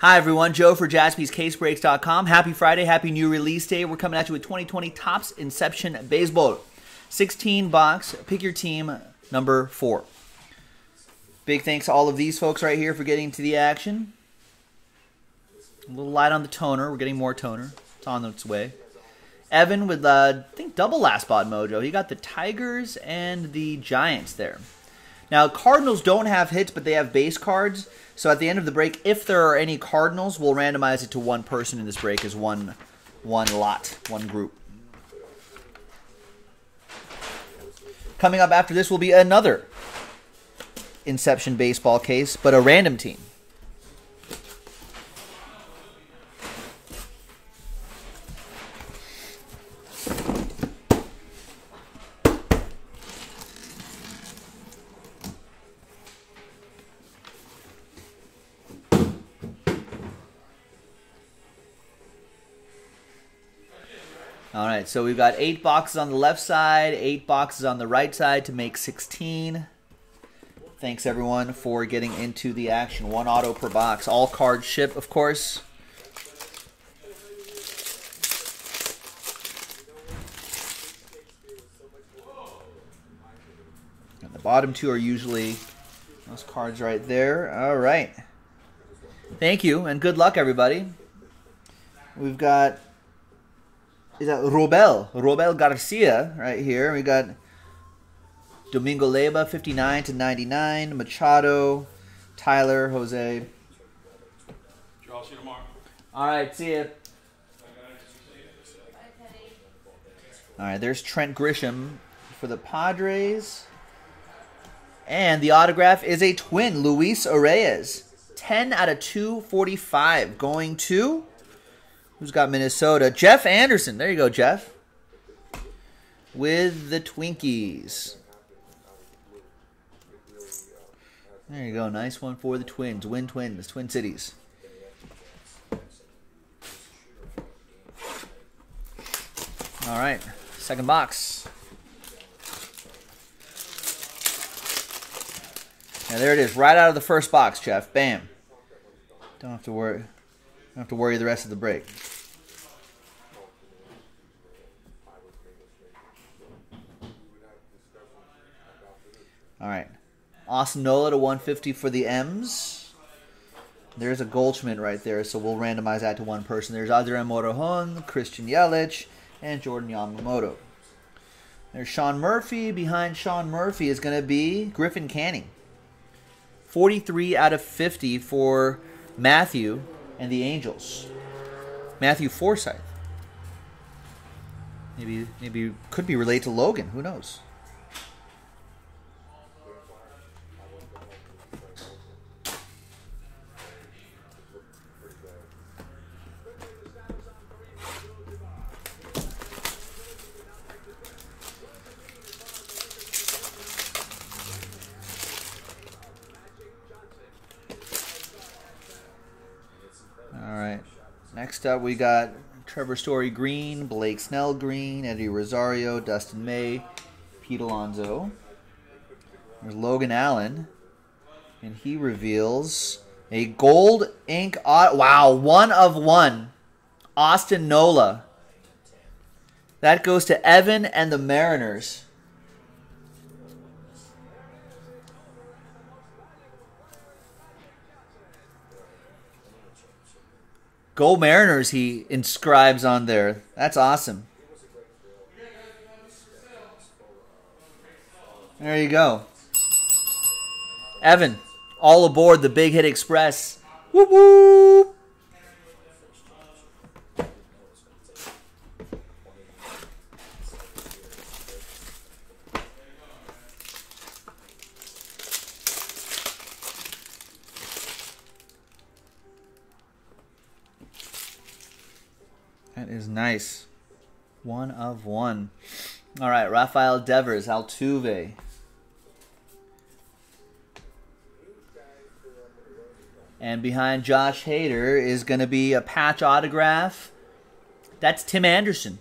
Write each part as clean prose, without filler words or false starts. Hi everyone, Joe for JaspysCaseBreaks.com. Happy Friday, happy new release day. We're coming at you with 2020 Topps Inception Baseball. 16 box, pick your team, number 4. Big thanks to all of these folks right here for getting to the action. A little light on the toner, we're getting more toner. It's on its way. Evan with, I think, double last spot mojo. He got the Tigers and the Giants there. Now, Cardinals don't have hits, but they have base cards. So at the end of the break, if there are any Cardinals, we'll randomize it to one person in this break as one group. Coming up after this will be another Inception baseball case, but a random team. All right, so we've got 8 boxes on the left side, 8 boxes on the right side to make 16. Thanks, everyone, for getting into the action. One auto per box. All cards ship, of course. And the bottom two are usually those cards right there. All right. Thank you, and good luck, everybody. We've got... is that Robel Garcia right here. We got Domingo Leba, 59/99. Machado, Tyler, Jose. I'll see you tomorrow. All right, see ya. All right, there's Trent Grisham for the Padres. And the autograph is a twin, Luis Reyes. 10/245 going to... who's got Minnesota? Jeff Anderson. There you go, Jeff. With the Twinkies. There you go. Nice one for the Twins. Win Twins. Twin Cities. All right. Second box. Now there it is. Right out of the first box, Jeff. Bam. Don't have to worry. Don't have to worry the rest of the break. All right, Austin Nola to 150 for the M's. There's a Goldschmidt right there, so we'll randomize that to one person. There's Adrian Morohon, Christian Yelich, and Jordan Yamamoto. There's Sean Murphy. Behind Sean Murphy is going to be Griffin Canning. 43/50 for Matthew and the Angels. Matthew Forsythe. Maybe could be related to Logan. Who knows? Next up, we got Trevor Story green, Blake Snell green, Eddie Rosario, Dustin May, Pete Alonso. There's Logan Allen, and he reveals a gold ink. Wow, 1/1, Austin Nola. That goes to Evan and the Mariners. Go Mariners, he inscribes on there. That's awesome. There you go. Evan, all aboard the Big Hit Express. Whoop, whoop. That is nice. 1/1. All right, Rafael Devers, Altuve. And behind Josh Hader is going to be a patch autograph. That's Tim Anderson.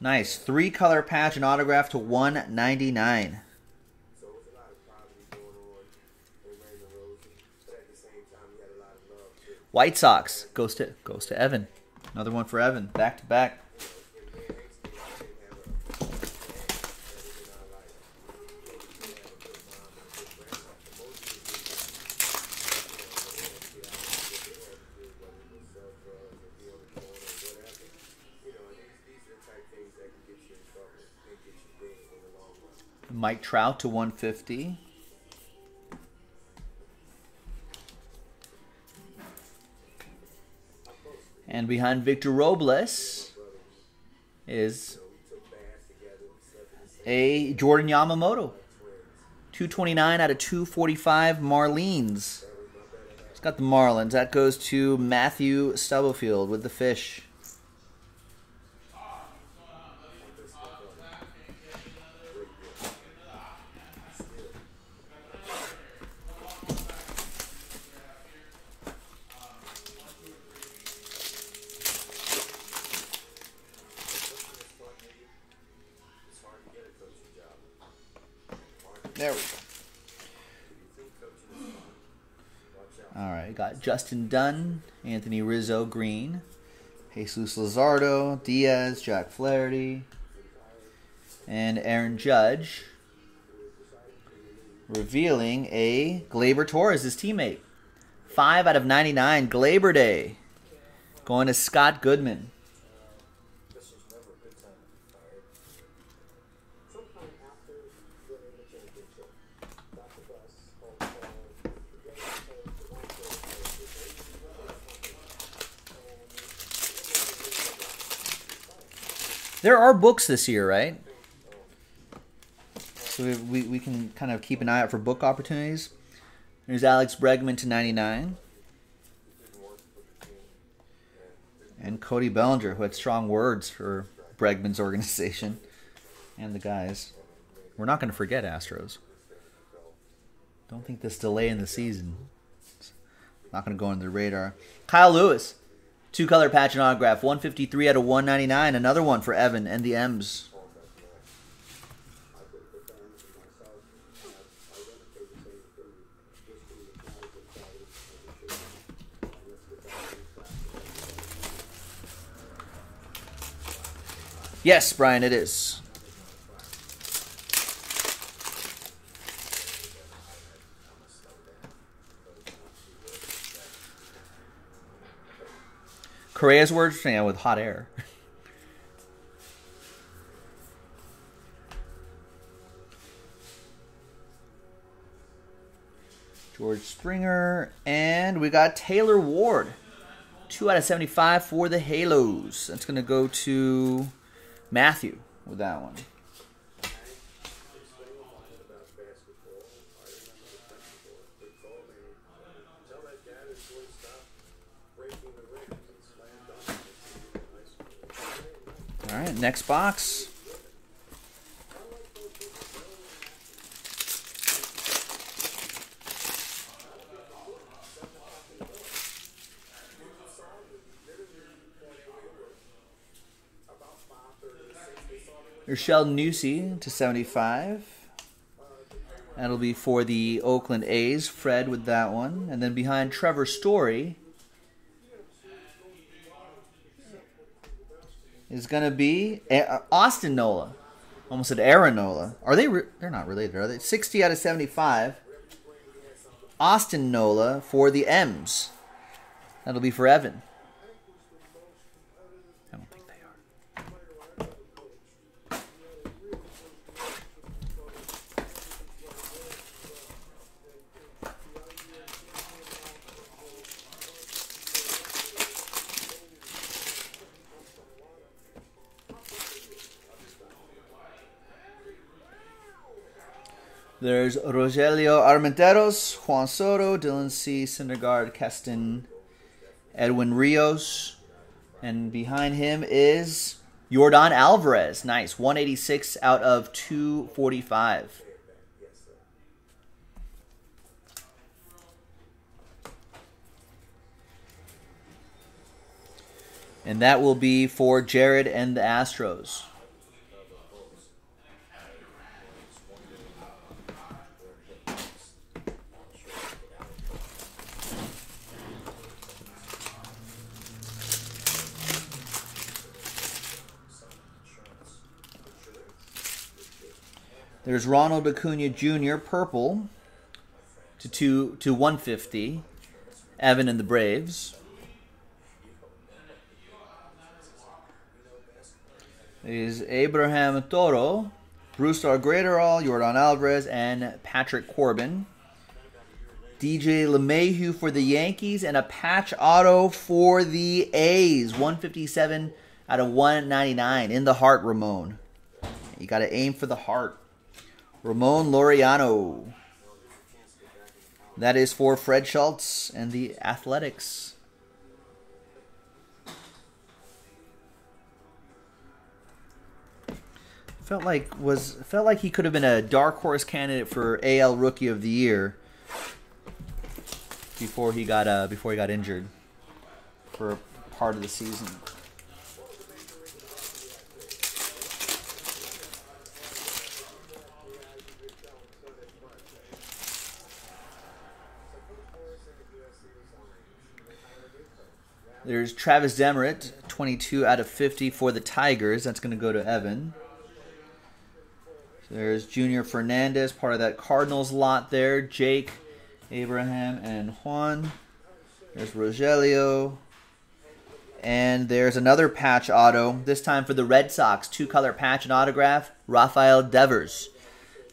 Nice. 3-color patch and autograph to 199. White Sox goes to Evan. Another one for Evan. Back to back. Mike Trout to 150. And behind Victor Robles is a Jordan Yamamoto. 229 out of 245 Marlins. It's got the Marlins. That goes to Matthew Stubblefield with the fish. There we go. All right, got Justin Dunn, Anthony Rizzo, Green, Jesus Luzardo, Diaz, Jack Flaherty, and Aaron Judge, revealing a Gleyber Torres, his teammate. 5 out of 99, Gleyber Day, going to Scott Goodman. There are books this year, right? So we can kind of keep an eye out for book opportunities. There's Alex Bregman to 99. And Cody Bellinger, who had strong words for Bregman's organization and the guys. We're not going to forget Astros. Don't think this delay in the season is not going to go under the radar. Kyle Lewis. Two-color patch and autograph, 153 out of 199. Another one for Evan and the M's. Yes, Brian, it is. Correa's words, you know, with hot air. George Springer. And we got Taylor Ward. 2 out of 75 for the Halos. That's going to go to Matthew with that one. All right, next box. There's Sheldon Nussie to 75. That'll be for the Oakland A's. Fred with that one. And then behind Trevor Story is going to be Austin Nola. Almost said Aaron Nola. Are they? They're not related, are they? 60 out of 75. Austin Nola for the M's. That'll be for Evan. I don't think they are. There's Rogelio Armenteros, Juan Soto, Dylan C, Syndergaard, Keston, Edwin Rios. And behind him is Jordan Alvarez. Nice. 186 out of 245. And that will be for Jared and the Astros. There's Ronald Acuna Jr., purple, to 150. Evan and the Braves. Is Abraham Toro, Brewstar Graterol, Jordan Alvarez, and Patrick Corbin. DJ LeMahieu for the Yankees, and a patch auto for the A's. 157 out of 199. In the heart, Ramon. You got to aim for the heart. Ramon Laureano. That is for Fred Schultz and the Athletics. Felt like he could have been a dark horse candidate for AL Rookie of the Year before he got injured for part of the season. There's Travis Demerit, 22 out of 50 for the Tigers. That's going to go to Evan. There's Junior Fernandez, part of that Cardinals lot there. Jake, Abraham, and Juan. There's Rogelio. And there's another patch auto, this time for the Red Sox. Two-color patch and autograph, Rafael Devers.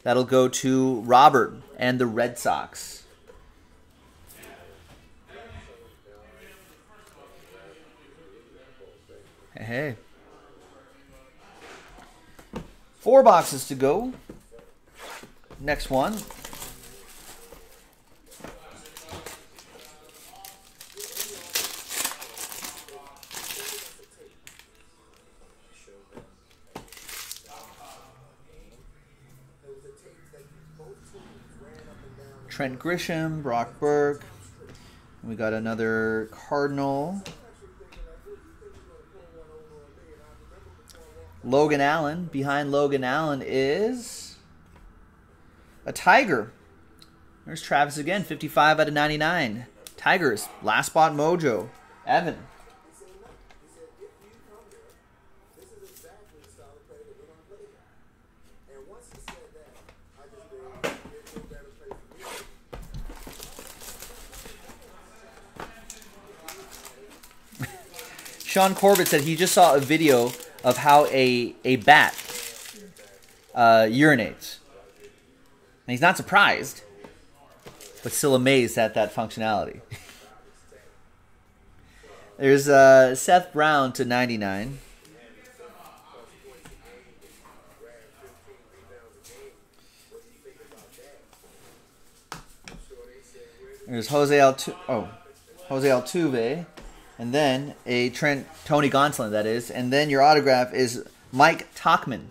That'll go to Robert and the Red Sox. Hey. 4 boxes to go. Next one. Trent Grisham, Brock Burke. We got another Cardinal. Logan Allen. Behind Logan Allen is a Tiger. There's Travis again, 55 out of 99. Tigers, last spot mojo. Evan. Sean Corbett said he just saw a video of how a bat urinates. And he's not surprised, but still amazed at that functionality. There's Seth Brown to 99. There's Jose Altuve. And then a Tony Gonsolin, that is. And then your autograph is Mike Tauchman.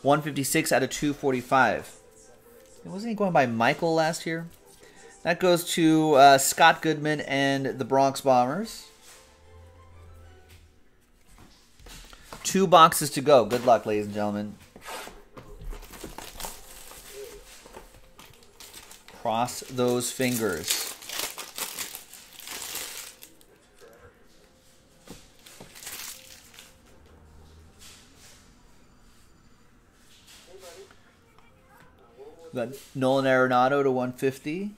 156 out of 245. Wasn't he going by Michael last year? That goes to Scott Goodman and the Bronx Bombers. 2 boxes to go. Good luck, ladies and gentlemen. Cross those fingers. Got Nolan Arenado to 150.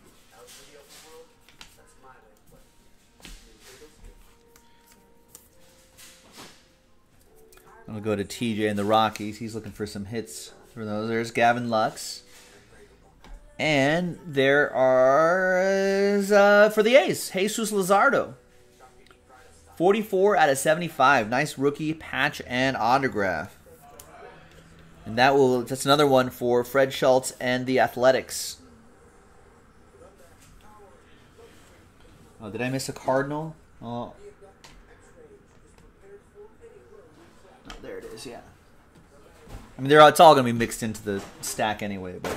I'm going to go to TJ and the Rockies. He's looking for some hits for those. There's Gavin Lux. And there are, for the A's, Jesus Luzardo. 44 out of 75. Nice rookie patch and autograph. And that's another one for Fred Schultz and the Athletics. Oh, did I miss a Cardinal? Oh, there it is. Yeah. I mean, it's all going to be mixed into the stack anyway, but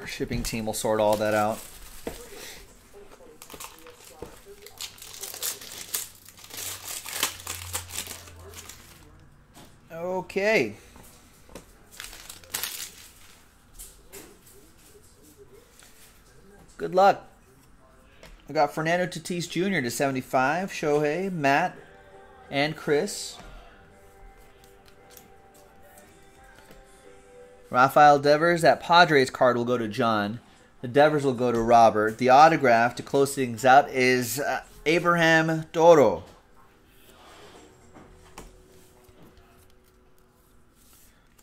our shipping team will sort all that out. Okay. Good luck. I got Fernando Tatis Jr. to 75. Shohei, Matt, and Chris. Rafael Devers, that Padres card will go to John. The Devers will go to Robert. The autograph to close things out is Abraham Toro.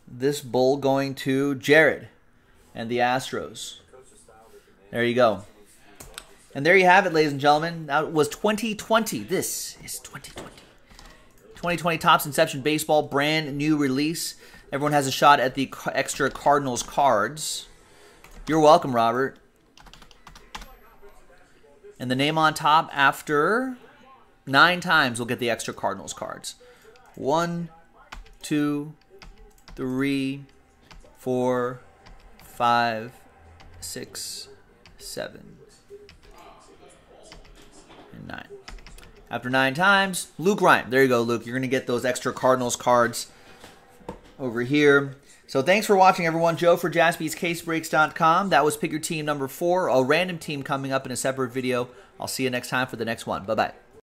This bull going to Jared and the Astros. There you go. And there you have it, ladies and gentlemen. That was 2020. This is 2020. 2020 Topps Inception Baseball, brand new release. Everyone has a shot at the extra Cardinals cards. You're welcome, Robert. And the name on top after 9 times will get the extra Cardinals cards. 1, 2, 3, 4, 5, 6, 7, and 9. After 9 times, Luke Ryan. There you go, Luke. You're going to get those extra Cardinals cards over here. So thanks for watching, everyone. Joe for JaspysCaseBreaks.com. That was Pick Your Team number 4. A random team coming up in a separate video. I'll see you next time for the next one. Bye-bye.